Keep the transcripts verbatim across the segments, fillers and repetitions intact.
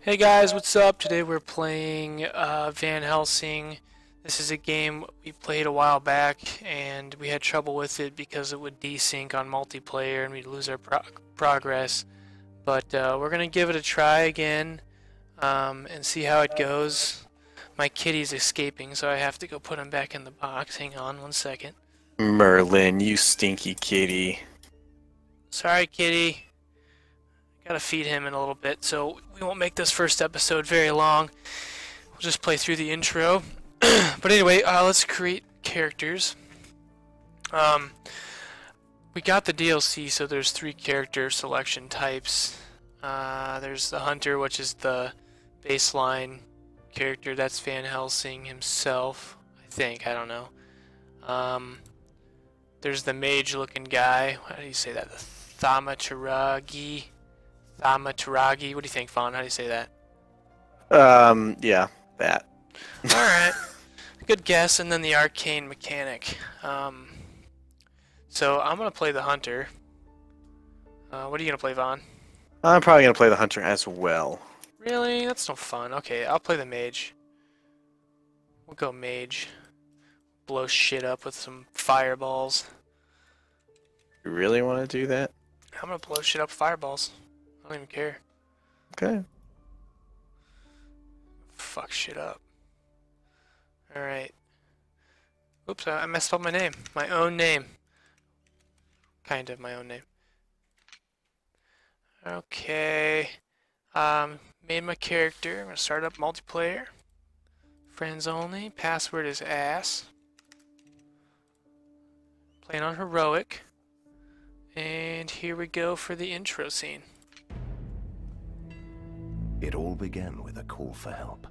Hey guys, what's up? Today we're playing uh, Van Helsing. This is a game we played a while back and we had trouble with it because it would desync on multiplayer and we'd lose our pro progress. But uh, we're going to give it a try again um, and see how it goes. My kitty's escaping, so I have to go put him back in the box. Hang on one second. Merlin, you stinky kitty. Sorry, kitty. Gotta feed him in a little bit, so we won't make this first episode very long. We'll just play through the intro. But anyway, uh, let's create characters. Um, we got the D L C, so there's three character selection types. Uh, there's the Hunter, which is the baseline character. That's Van Helsing himself, I think. I don't know. Um, there's the mage-looking guy. How do you say that? The Thaumaturge. Thaumaturge. What do you think, Vaughn? How do you say that? Um, yeah, that. Alright. Good guess. And then the arcane mechanic. Um, so I'm going to play the hunter. Uh, what are you going to play, Vaughn? I'm probably going to play the hunter as well. Really? That's no fun. Okay, I'll play the mage. We'll go mage. Blow shit up with some fireballs. You really want to do that? I'm going to blow shit up with fireballs. I don't even care. Okay. Fuck shit up. Alright. Oops, I messed up my name. My own name. Kind of my own name. Okay. Um, made my character. I'm going to start up multiplayer. Friends only. Password is ass. Playing on heroic. And here we go for the intro scene. It all began with a call for help.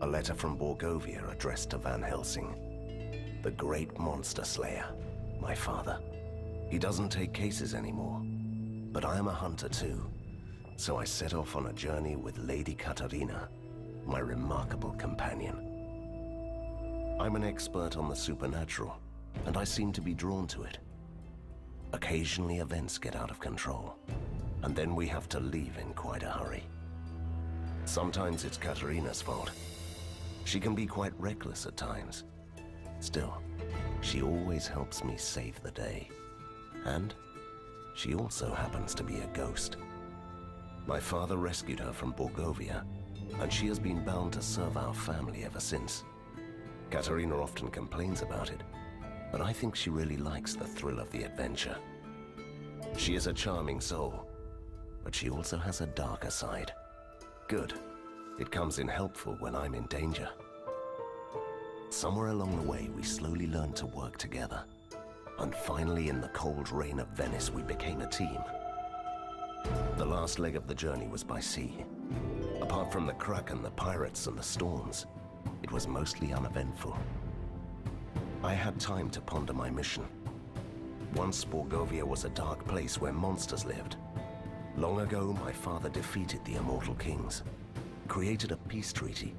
A letter from Borgovia addressed to Van Helsing. The great monster slayer, my father. He doesn't take cases anymore, but I am a hunter too. So I set off on a journey with Lady Katarina, my remarkable companion. I'm an expert on the supernatural, and I seem to be drawn to it. Occasionally events get out of control, and then we have to leave in quite a hurry. Sometimes it's Katarina's fault. She can be quite reckless at times. Still, she always helps me save the day. And she also happens to be a ghost. My father rescued her from Borgovia, and she has been bound to serve our family ever since. Katarina often complains about it, but I think she really likes the thrill of the adventure. She is a charming soul, but she also has a darker side. Good. It comes in helpful when I'm in danger. Somewhere along the way, we slowly learned to work together. And finally, in the cold rain of Venice, we became a team. The last leg of the journey was by sea. Apart from the Kraken, the pirates, and the storms, it was mostly uneventful. I had time to ponder my mission. Once, Borgovia was a dark place where monsters lived. Long ago, my father defeated the immortal kings, created a peace treaty,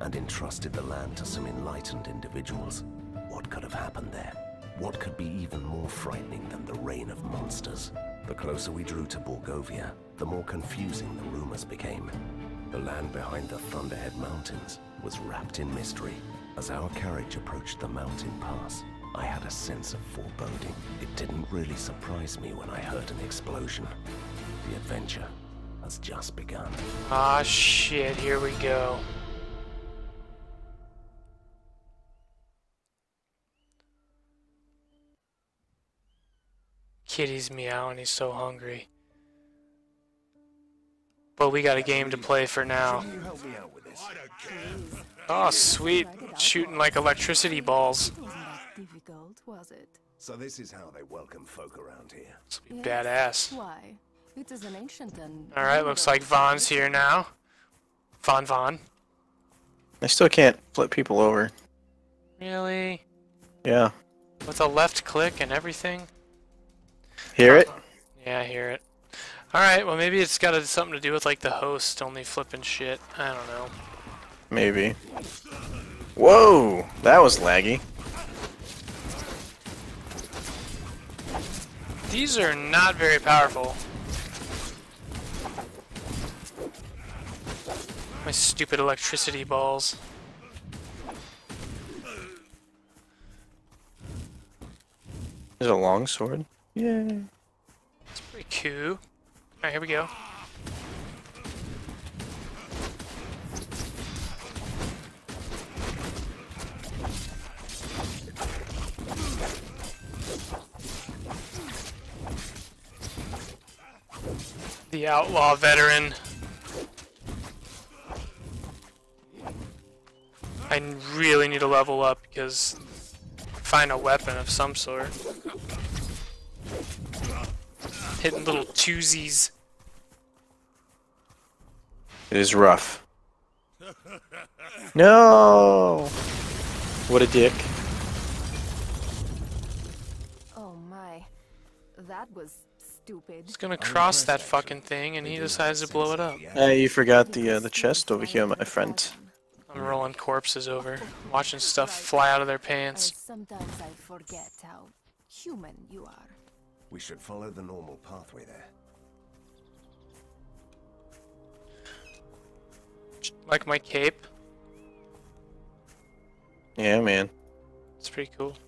and entrusted the land to some enlightened individuals. What could have happened there? What could be even more frightening than the reign of monsters? The closer we drew to Borgovia, the more confusing the rumors became. The land behind the Thunderhead Mountains was wrapped in mystery. As our carriage approached the mountain pass, I had a sense of foreboding. It didn't really surprise me when I heard an explosion. The adventure has just begun. Ah, shit, here we go. Kitty's meowing, he's so hungry. But we got a game to play for now. Oh, sweet. Shooting like electricity balls. Difficult, was it? So this is how they welcome folk around here. This will be badass. Why? It is an ancient and... Alright, looks like Vaughn's here now. Vaughn, Vaughn. I still can't flip people over. Really? Yeah. With a left click and everything? Hear it? Yeah, I hear it. Alright, well maybe it's got something to do with like the host only flipping shit. I don't know. Maybe. Whoa! That was laggy. These are not very powerful. My stupid electricity balls. There's a long sword. Yay. It's pretty cool. Alright, here we go. The outlaw veteran. I really need to level up because find a weapon of some sort. Hitting little twosies. It is rough. No! What a dick. Oh my. That was stupid. He's gonna cross that fucking thing and he decides to blow it up. Uh, you forgot the, uh, the chest over here, my friend. I'm rolling corpses over, watching stuff fly out of their pants. Sometimes I forget how human you are. We should follow the normal pathway there. Like my cape? Yeah, man. It's pretty cool.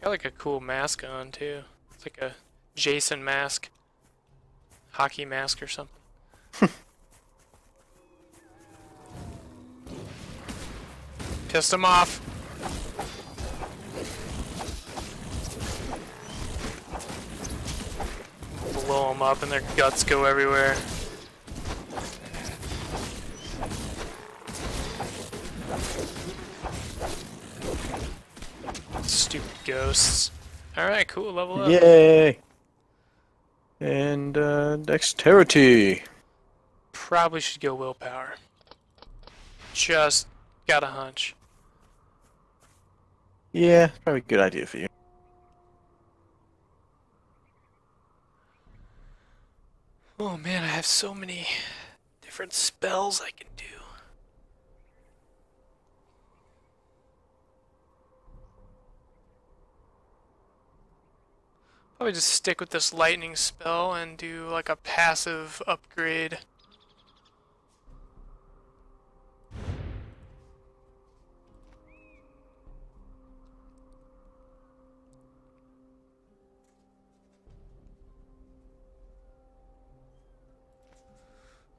I got like a cool mask on too. It's like a Jason mask. Hockey mask or something. Pissed him off. Blow them up and their guts go everywhere. Stupid ghosts. Alright, cool, level up. Yay! And, uh, dexterity. Probably should go willpower. Just got a hunch. Yeah, probably a good idea for you. Oh man, I have so many different spells I can do. Probably just stick with this lightning spell and do like a passive upgrade.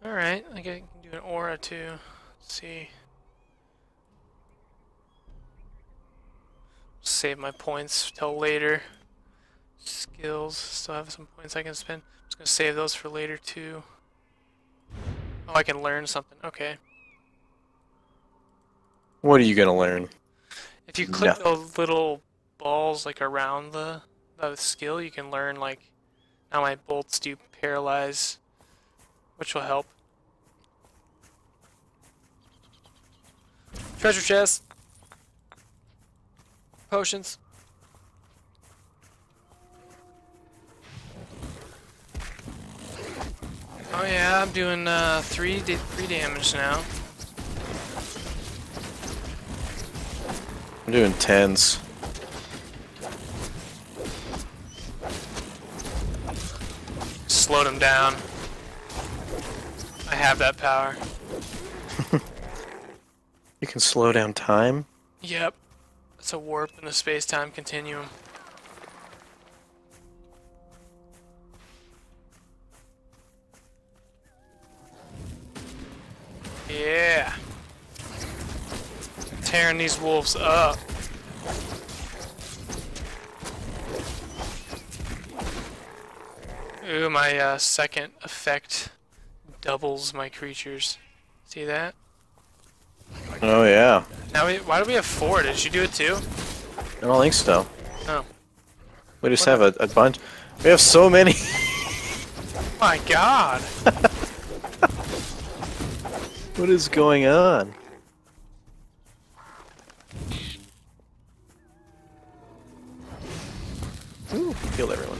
Alright, I can do an aura too. Let's see. Save my points till later. Skills, still have some points I can spend. I'm just gonna save those for later too. Oh, I can learn something. Okay. What are you gonna learn? If you click Nothing. The little balls like around the, the skill, you can learn like how my bolts do paralyze, which will help. Treasure chest. Potions. Oh yeah, I'm doing uh, three da three damage now. I'm doing tens. Slowed him down. I have that power. You can slow down time? Yep. It's a warp in the space-time continuum. Yeah. Tearing these wolves up. Ooh, my uh, second effect doubles my creatures. See that? Oh yeah. Now we, why do we have four? Did you do it too? I don't think so. Oh. We just what? have a, a bunch. We have so many. My God. What is going on? Ooh, kill everyone.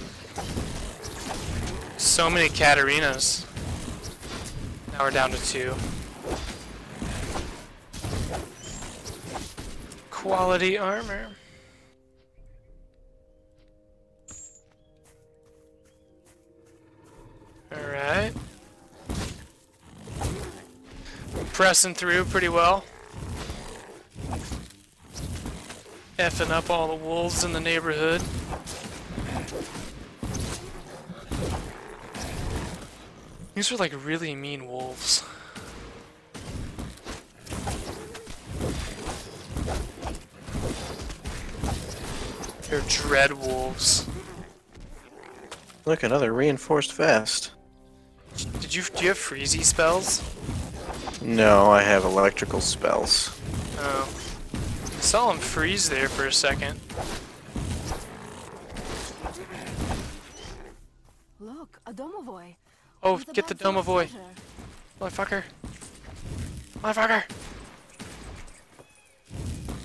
So many Katarinas. Now we're down to two. Quality armor. Alright. pressing through pretty well. Effing up all the wolves in the neighborhood. These are like really mean wolves. They're dread wolves. Look, another reinforced vest. Did you do you have freezy spells? No, I have electrical spells. Oh, I saw him freeze there for a second. Look, a domovoy. Oh, get the domovoy, motherfucker, motherfucker.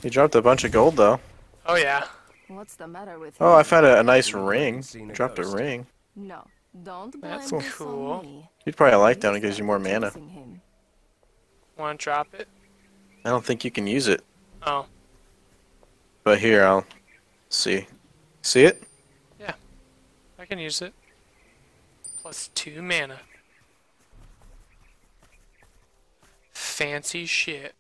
He dropped a bunch of gold though. Oh yeah. What's the matter with him? Oh, I found a, a nice ring. Dropped a ring. No, don't. That's cool. You'd probably like that. It gives you more mana. Want to drop it? I don't think you can use it. Oh. But here, I'll see. See it? Yeah, I can use it. Plus two mana. Fancy shit.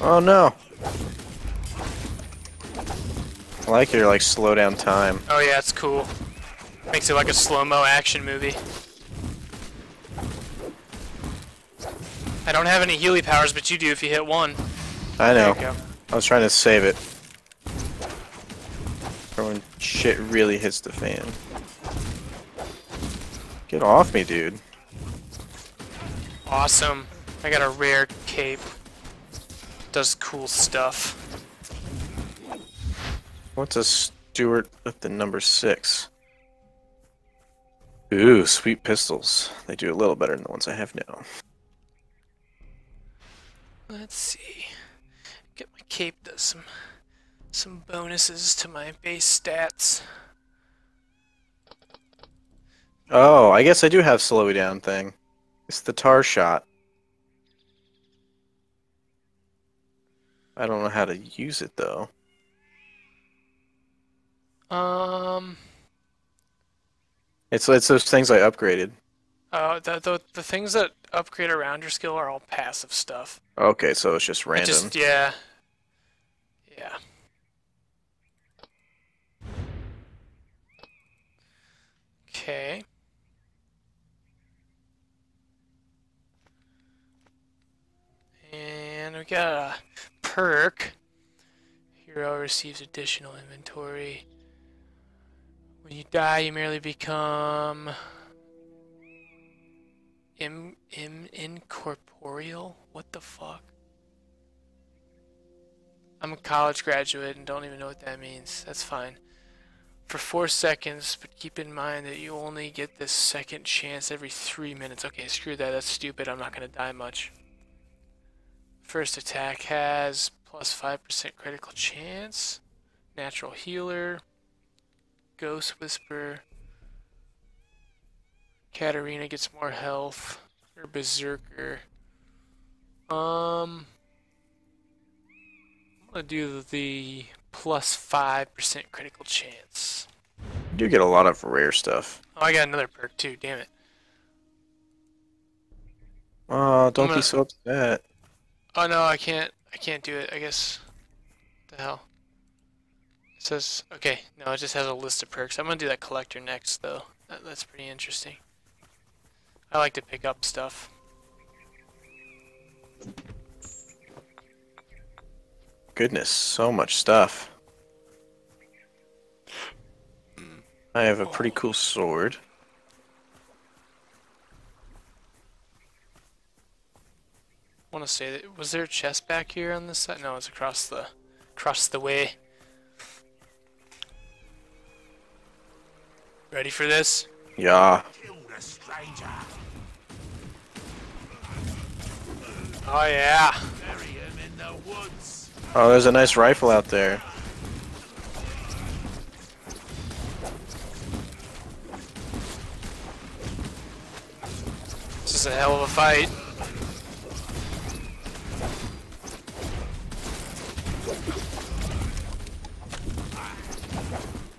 Oh no! I like your like slow down time. Oh yeah, it's cool. Makes it like a slow-mo action movie. I don't have any healing powers, but you do if you hit one. I know. There you go. I was trying to save it. For when shit really hits the fan. Get off me, dude. Awesome. I got a rare cape. Does cool stuff. What's a steward with the number six? Ooh, sweet pistols. They do a little better than the ones I have now. Let's see. Get my cape, does some some bonuses to my base stats. Oh, I guess I do have slow down thing. It's the tar shot. I don't know how to use it though. Um, it's it's those things I upgraded. Uh, the the the things that upgrade around your skill are all passive stuff. Okay, so it's just random. It just, yeah, yeah. Okay. And we got a perk. Hero receives additional inventory. When you die, you merely become im, im, incorporeal? What the fuck? I'm a college graduate and don't even know what that means. That's fine. For four seconds, but keep in mind that you only get this second chance every three minutes. Okay, screw that. That's stupid. I'm not going to die much. First attack has plus five percent critical chance, natural healer, ghost whisperer, Katarina gets more health, or berserker. Um, I'm going to do the plus five percent critical chance. You do get a lot of rare stuff. Oh, I got another perk too, damn it. Oh, don't gonna... be so upset. Oh no, I can't, I can't do it, I guess. What the hell? It says, okay, no, it just has a list of perks. I'm gonna do that collector next, though. That, that's pretty interesting. I like to pick up stuff. Goodness, so much stuff. I have a pretty cool sword. I want to say that was there a chest back here on this side? No, it's across the across the way. Ready for this? Yeah. Oh yeah. Bury him in the woods. Oh, there's a nice rifle out there. This is a hell of a fight.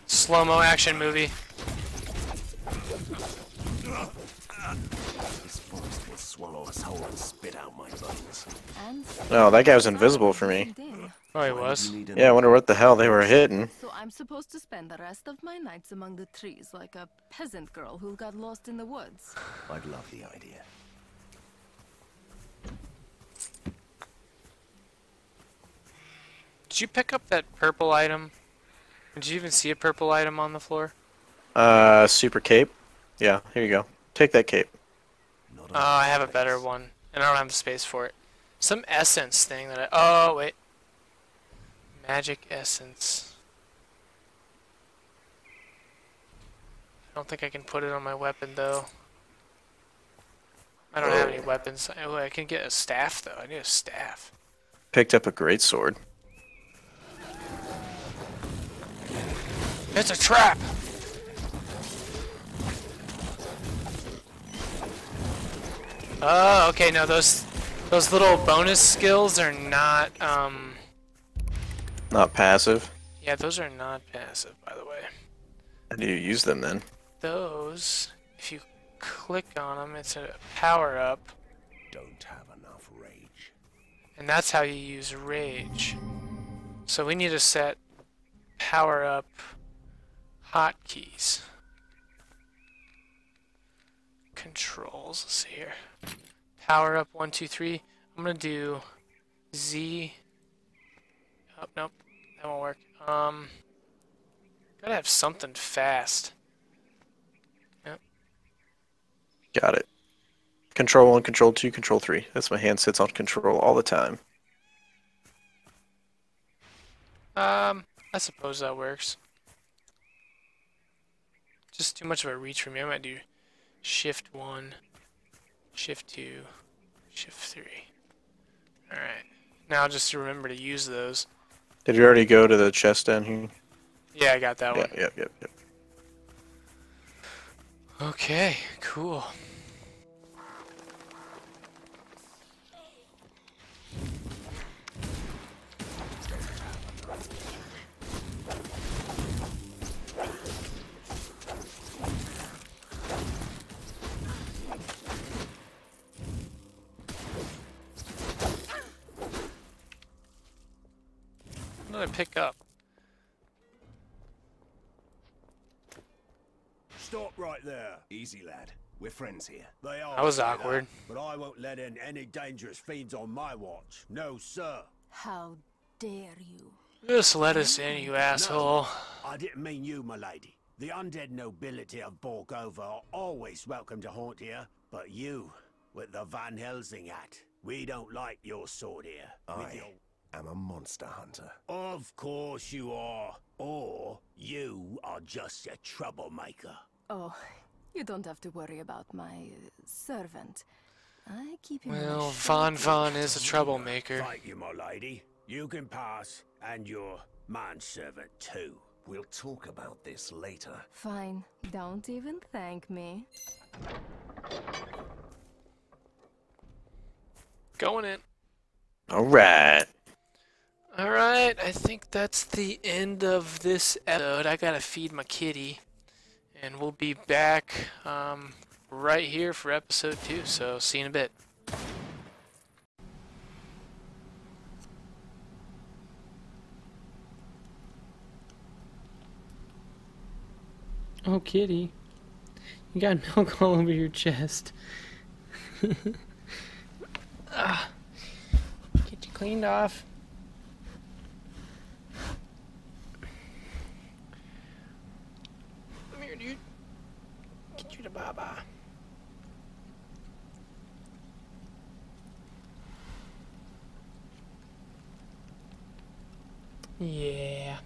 Slow-mo action movie. This forest will swallow us whole and spit out my bones. No, that guy was invisible for me. Oh, he was? Yeah, I wonder what the hell they were hitting. So I'm supposed to spend the rest of my nights among the trees like a peasant girl who got lost in the woods. I'd love the idea. Did you pick up that purple item? Did you even see a purple item on the floor? Uh, super cape. Yeah, here you go. Take that cape. Oh, I have a better one, and I don't have space for it. Some essence thing that I... Oh, wait. Magic essence. I don't think I can put it on my weapon, though. I don't have any weapons. Oh, I can get a staff, though. I need a staff. Picked up a greatsword. It's a trap! Oh, okay, no, those those little bonus skills are not, um... Not passive? Yeah, those are not passive, by the way. How do you use them, then? Those, if you click on them, it's a power-up. Don't have enough rage. And that's how you use rage. So we need to set power-up hotkeys. Controls, let's see here. Power up one, two, three. I'm gonna do Z. Oh, nope, that won't work. Um, gotta have something fast. Yep. Got it. Control one, control two, control three. That's my hand sits on control all the time. Um, I suppose that works. Just too much of a reach for me. I might do shift one, shift two, shift three. Alright. Now just remember to use those. Did you already go to the chest down here? Yeah, I got that yeah, one. Yep, yep, yep. Okay, cool. What did I pick up? Stop right there. Easy, lad. We're friends here. They are. That was awkward. But I won't let in any dangerous fiends on my watch. No, sir. How dare you? Just let us in, you asshole. No, I didn't mean you, my lady. The undead nobility of Borgovia are always welcome to haunt here. But you, with the Van Helsing hat, we don't like your sword here. I... I'm a monster hunter. Of course you are. Or you are just a troublemaker. Oh, you don't have to worry about my servant. I keep him. Well, Vaughn Vaughn is a troublemaker. Fight you, my lady. You can pass, and your manservant too. We'll talk about this later. Fine. Don't even thank me. Going in. All right. Alright, I think that's the end of this episode. I gotta feed my kitty. And we'll be back um, right here for episode two, so see you in a bit. Oh, kitty. You got milk all over your chest. Ah, get you cleaned off. Baba. Yeah.